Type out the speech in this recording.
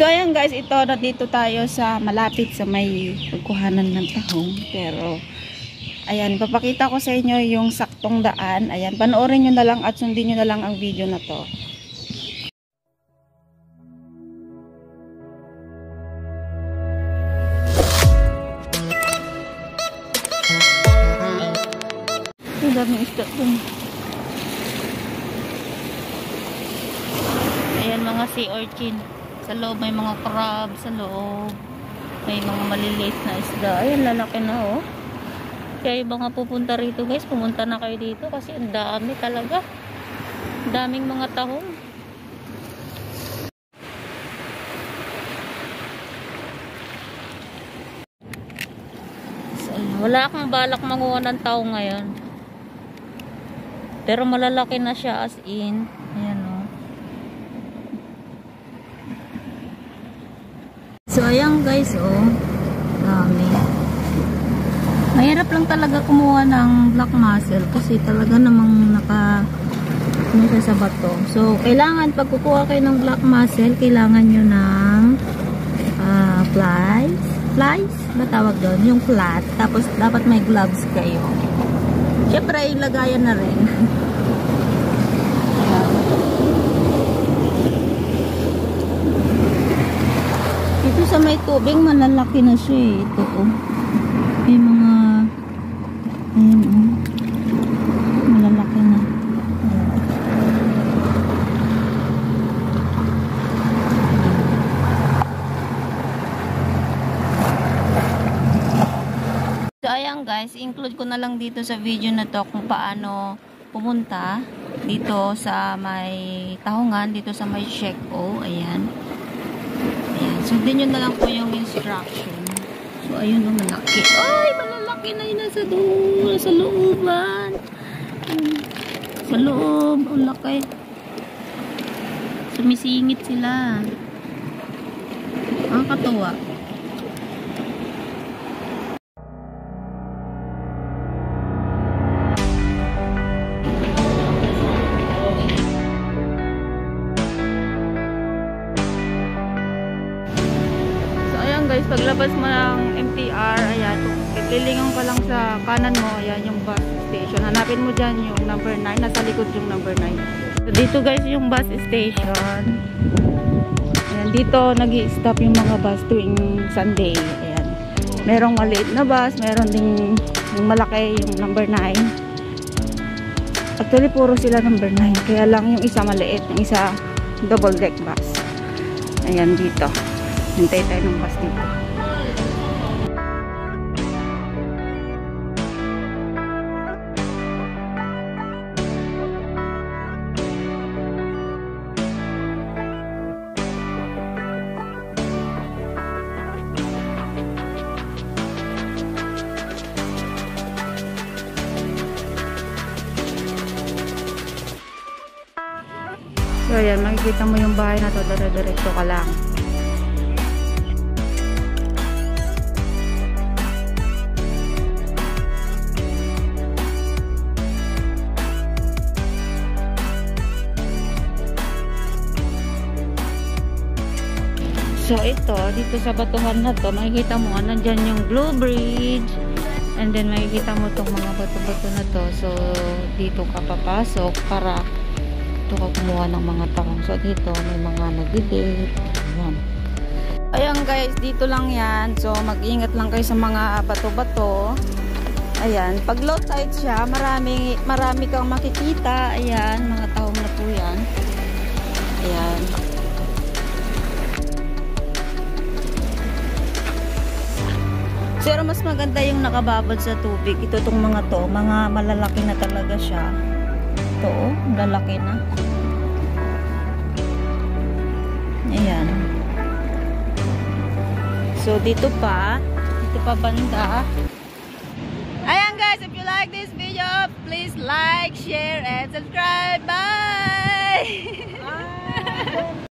So ayan guys, ito na dito tayo sa malapit sa may pagkuhanan ng tahong. Pero ayan, papakita ko sa inyo yung saktong daan. Ayan, panoorin nyo na lang at sundin nyo na lang ang video na to. Ang daming isda dun. Ayan mga sea urchin. Sa loob may mga crab, sa loob may mga maliliit na isda. Ayan, lalaki na oh. Kaya yung mga pupunta rito guys, pumunta na kayo dito kasi ang dami talaga. Daming mga tahong. So, wala akong balak manguha ng tahong ngayon. Pero malalaki na siya as in. Ayan oh. So ayan guys, oh, dami. Mahirap lang talaga kumuha ng black mussel kasi talaga namang ano siya sa bato. So kailangan pag kukuha kayo ng black mussel, kailangan nyo ng flies. Flies? Matawag doon? Yung flat. Tapos dapat may gloves kayo. Siyempre, ilagayan na rin. Sa may tubig, malalaki na siya eh. Ito oh. May mga ayan oh. Malalaki na. So ayan guys, include ko na lang dito sa video na to kung paano pumunta dito sa may tahungan, dito sa may Shek O. Ayan. Sundin nyo na lang po yung instruction. So, ayun o, malaki. Ay, malalaki na yun. Nasa doon. Nasa looban. Sa loob. Ang laki. Sumisingit sila. Ang katawa. Paglabas mo ng MTR, ayan, lilingon ka lang sa kanan mo, ayan yung bus station. Hanapin mo dyan yung number 9, nasa likod yung number 9. So, dito guys yung bus station. Ayan, dito nag-i-stop yung mga bus tuwing Sunday. Ayan. Merong maliit na bus, meron din yung malaki, yung number 9. Actually, puro sila number 9. Kaya lang yung isa maliit, yung isa double deck bus. Ayan, dito. Hintay tayo ng bus dito. So ayan, makikita mo yung bahay na to, dire-diretso ka lang. So ito, dito sa batuhan na to, makikita mo, nandyan yung Blue Bridge. And then makikita mo itong mga bato-bato na to. So dito ka papasok para ito ka kumuha ng mga tahong. So dito, may mga nag-date. Ayan guys, dito lang yan. So mag-ingat lang kayo sa mga bato-bato. Ayan, pag low tide siya, marami kang makikita. Ayan, mga tahong na po yan. Ayan. Pero mas maganda yung nakababad sa tubig. Ito tong mga to. Mga malalaki na talaga siya. Ito oh. Malalaki na. Ayan. So, dito pa. Dito pa banda. Ayan guys, if you like this video, please like, share, and subscribe. Bye! Bye!